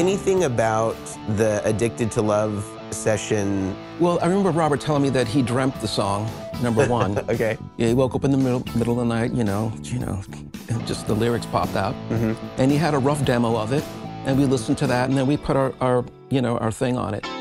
anything about the Addicted to Love session? Well, I remember Robert telling me that he dreamt the song, number one. Okay. Yeah, he woke up in the middle of the night, you know, and just the lyrics popped out. Mm-hmm. And he had a rough demo of it, and we listened to that, and then we put our thing on it.